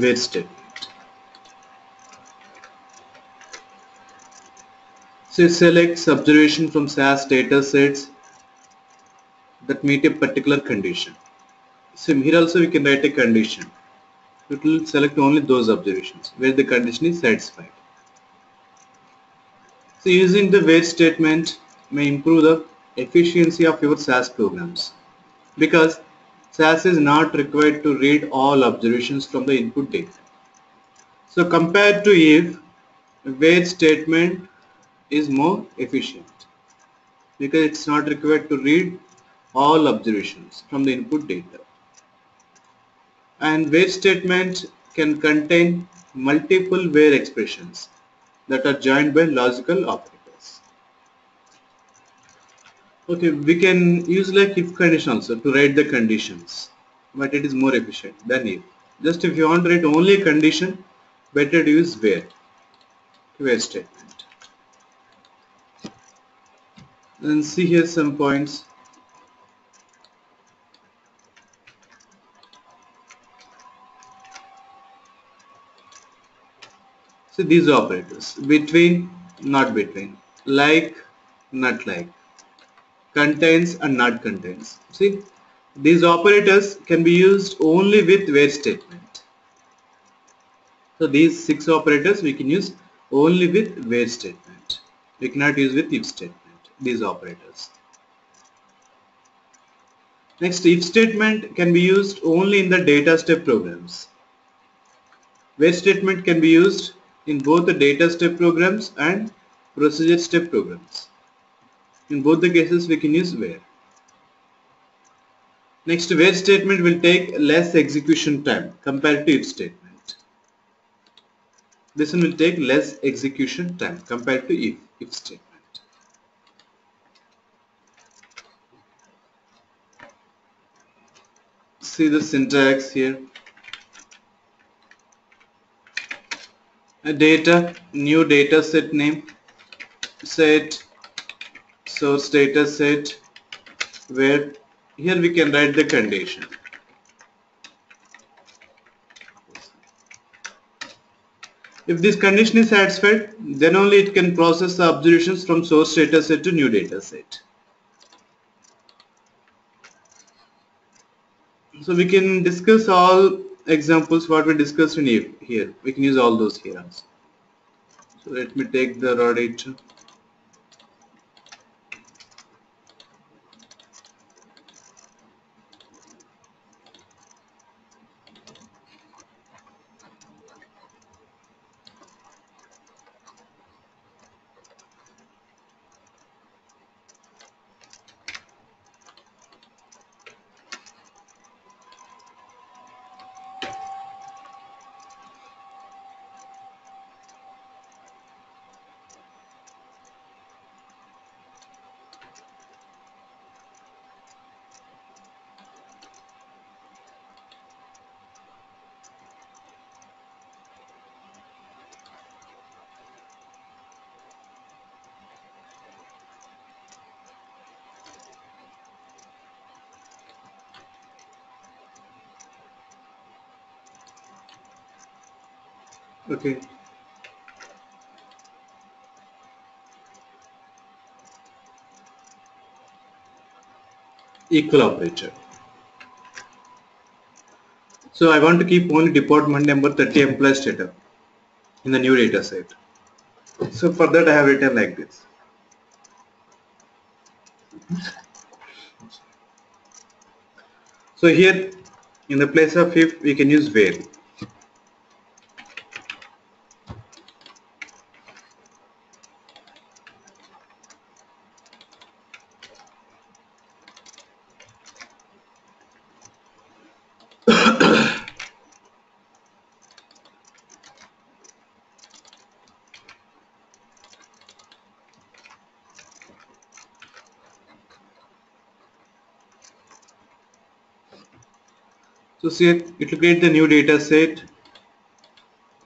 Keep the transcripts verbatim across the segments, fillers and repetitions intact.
the where statement. So it selects observation from S A S data sets that meet a particular condition. So here also we can write a condition. It will select only those observations where the condition is satisfied. So using the where statement may improve the efficiency of your S A S programs, because S A S is not required to read all observations from the input data. So compared to if, where statement is more efficient because it's not required to read all observations from the input data. And where statement can contain multiple where expressions that are joined by logical operators. Okay, we can use like if condition also to write the conditions, but it is more efficient than if. Just if you want to write only condition, better to use where, where statement. Then see here some points. So these operators: between, not between, like, not like, contains and not contains. See, these operators can be used only with where statement. So these six operators we can use only with where statement. We cannot use with if statement, these operators. Next, if statement can be used only in the data step programs. Where statement can be used in both the data step programs and procedure step programs. In both the cases we can use where. Next, where statement will take less execution time compared to if statement. This one will take less execution time compared to if, if statement. See the syntax here. A data, new data set name, set, source data set, where. Here we can write the condition. If this condition is satisfied, then only it can process the observations from source data set to new data set. So we can discuss all examples what we discussed in if here. We can use all those here also. So let me take the raw data. Okay. Equal operator. So I want to keep only department number thirty employee data in the new data set. So for that I have written like this. So here in the place of if we can use where. So see it, it will create the new data set,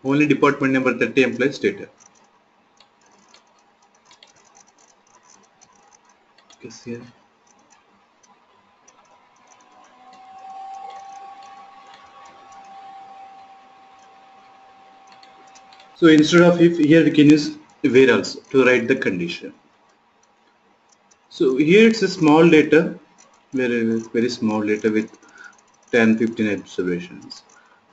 only department number thirty employees data. Okay, see it. So instead of if, here we can use where else to write the condition. So here it's a small data, very, very small data with ten, fifteen observations.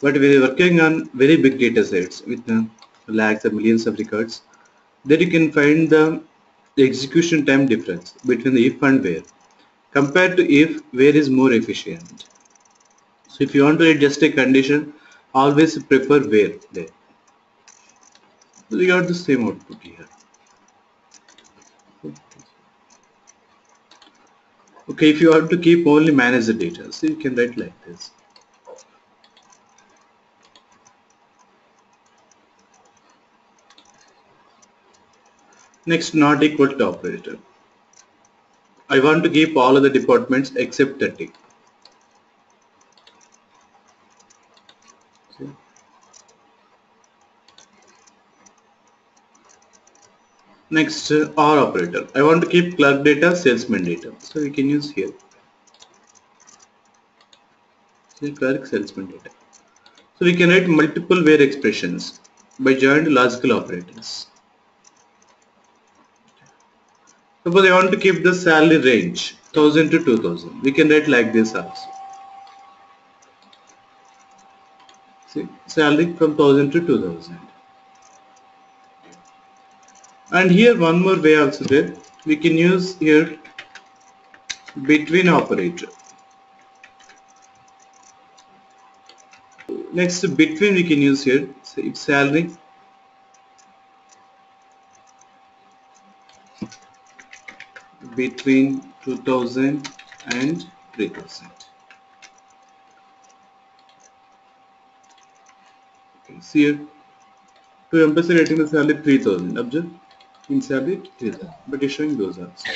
But we are working on very big data sets with uh, lakhs or millions of records. Then you can find the, the execution time difference between the if and where. Compared to if, where is more efficient. So if you want to write just a condition, always prefer where there. So you got the same output here. Okay, if you want to keep only manage the data, so you can write like this. Next, not equal to operator. I want to keep all of the departments except thirty. Okay. Next, uh, R operator. I want to keep clerk data, salesman data. So we can use here. So clerk, salesman data. So we can write multiple where expressions by joined logical operators. Suppose I want to keep the salary range one thousand to two thousand. We can write like this also. See, salary from one thousand to two thousand. And here one more way also there. We can use here between operator. Next between we can use here. So if salary between two thousand and three thousand. Okay, see here, to emphasize rating the salary three thousand, object in salary three thousand, but it's showing those also.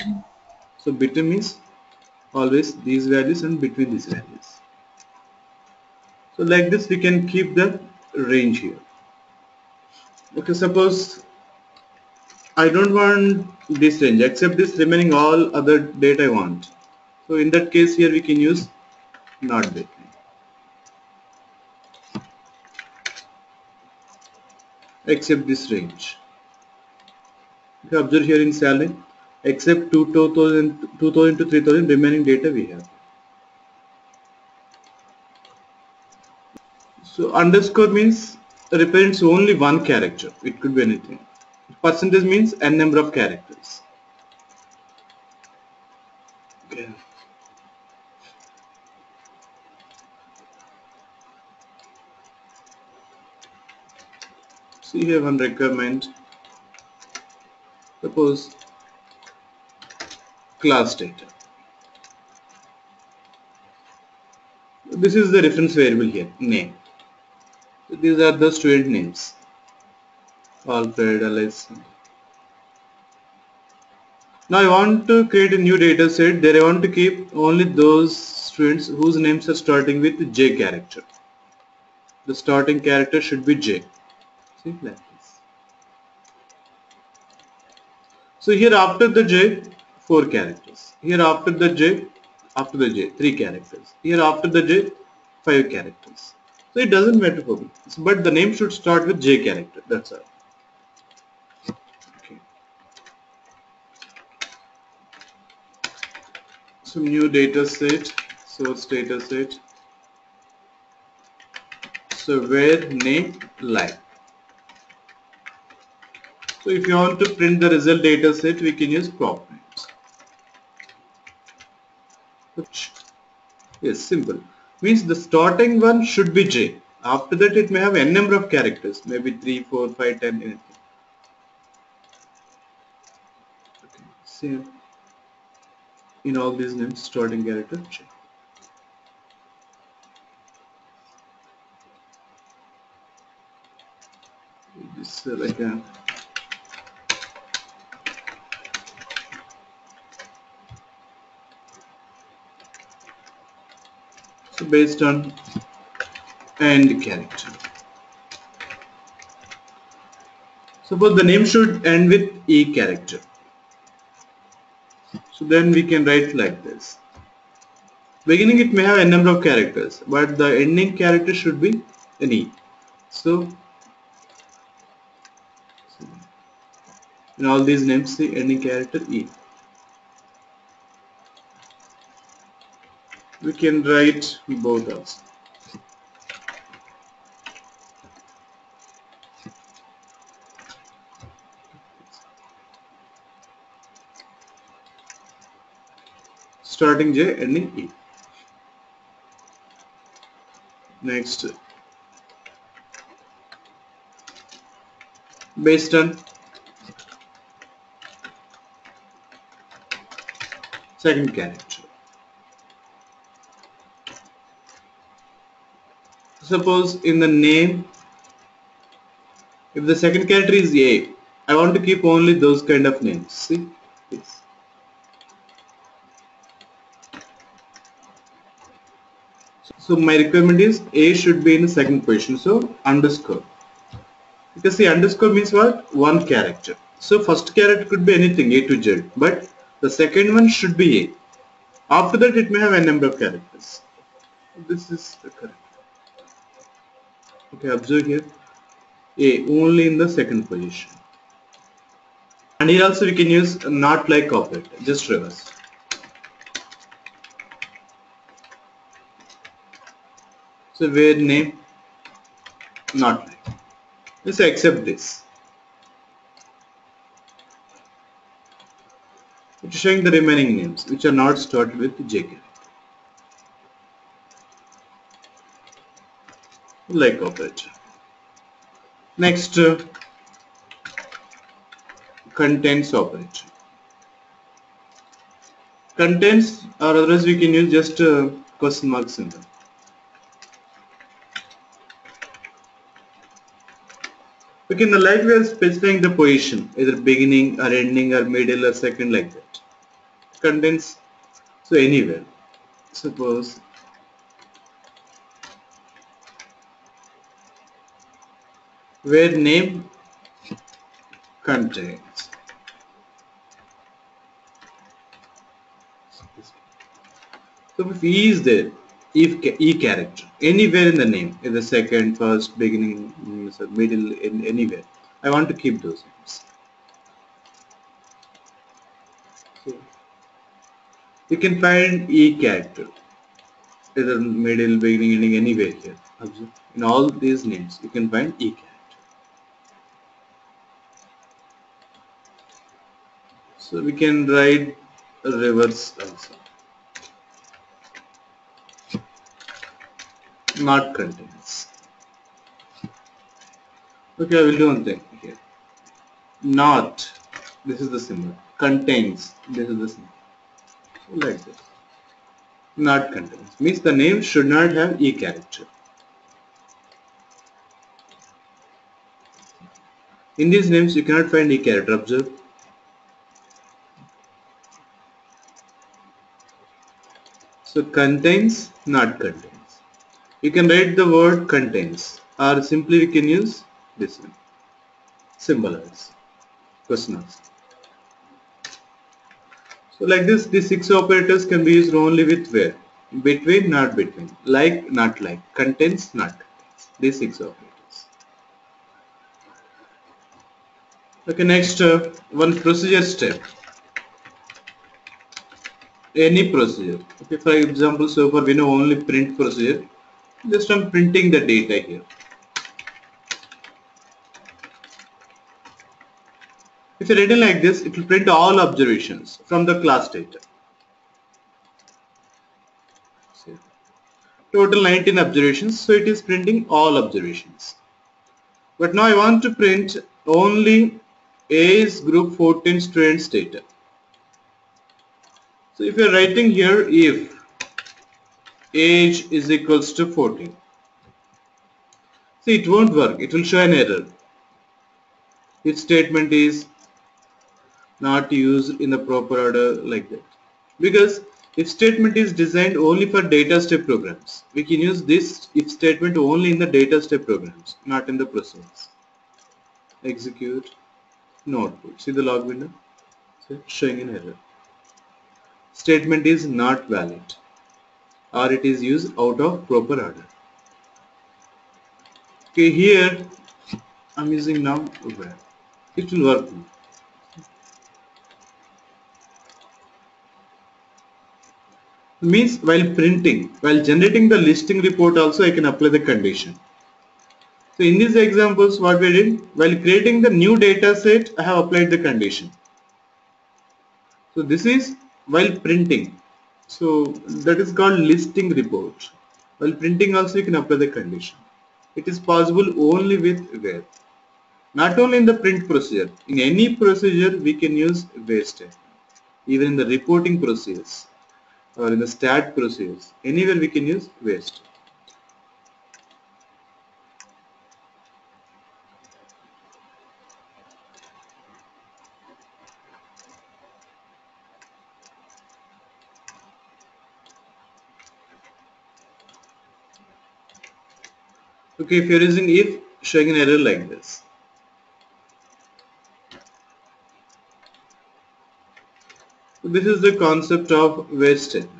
So between means always these values and between these values. So like this we can keep the range here. Okay, suppose I don't want this range, except this remaining all other data I want. So in that case here we can use not between. Except this range. You can observe here in salary, except two thousand to three thousand remaining data we have. So underscore means represents only one character, it could be anything. Percentage means n number of characters. Okay. See here one requirement. Suppose class data. This is the reference variable here, name. So these are the student names. Alfred, Alice. Now I want to create a new data set. There I want to keep only those students whose names are starting with J character. The starting character should be J. See, like this. So here after the J, four characters. Here after the J, after the J, three characters. Here after the J, five characters. So it doesn't matter for me. But the name should start with J character. That's all. Some new data set, source data set. So where name like. So if you want to print the result data set, we can use prop names. Yes, simple. Means the starting one should be J. After that it may have n number of characters, maybe three, four, five, ten, anything. Okay, see. In all these names, starting character J. This uh, like a so based on end character. Suppose the name should end with E character. So then we can write like this. Beginning it may have n number of characters, but the ending character should be an E. So in all these names, see any character E. We can write both also. Starting J, ending E. Next, based on second character. Suppose in the name, if the second character is A, I want to keep only those kind of names. See this. So my requirement is A should be in the second position. So underscore. Because the underscore means what? One character. So first character could be anything A to Z, but the second one should be A. After that it may have a number of characters. This is the correct. Okay, observe here A only in the second position. And here also we can use not like operator, just reverse. So where name not like. Let's accept this. It's showing the remaining names which are not started with J character. Like operator. Next, uh, contains operator. Contains, or otherwise we can use just uh, question mark symbol. Okay, in the like we are specifying the position, either beginning or ending or middle or second, like that. Contains, so anywhere. Suppose where name contains. So if E is there, if E character anywhere in the name, in the second, first, beginning, middle, in anywhere, I want to keep those names. So you can find E character either middle, beginning, ending, anywhere here. In all these names, you can find E character. So we can write reverse also. Not contains. Okay, I will do one thing here. Not, this is the symbol. Contains, this is the symbol. So like this. Not contains means the name should not have E character. In these names, you cannot find E character. Observe. So contains, not contains. You can write the word contains, or simply we can use this one, symbolize, questioners. So like this, the six operators can be used only with where, between, not between, like, not like, contains, not contains, these six operators. Okay, next uh, one procedure step. Any procedure. Okay, for example, so far we know only print procedure. Just I'm printing the data here. If you write it like this, it will print all observations from the class data. So, total nineteen observations, so it is printing all observations. But now I want to print only A's group fourteen students data. So if you are writing here, if age is equals to fourteen, see it won't work, it will show an error. Its statement is not used in the proper order, like that. Because if statement is designed only for data step programs, we can use this if statement only in the data step programs, not in the process. Execute, no output. See the log window? So showing an error. Statement is not valid, or it is used out of proper order. Okay, here I'm using now where. It will work now. means while printing, while generating the listing report also I can apply the condition. So in these examples what we did, while creating the new data set I have applied the condition. So this is while printing, so that is called listing report. While printing also you can apply the condition. It is possible only with WHERE. Not only in the print procedure, in any procedure we can use WHERE statement. Even in the reporting process or in the stat process, anywhere we can use WHERE. Okay, if you are using if, showing an error like this. This is the concept of WHERE statement.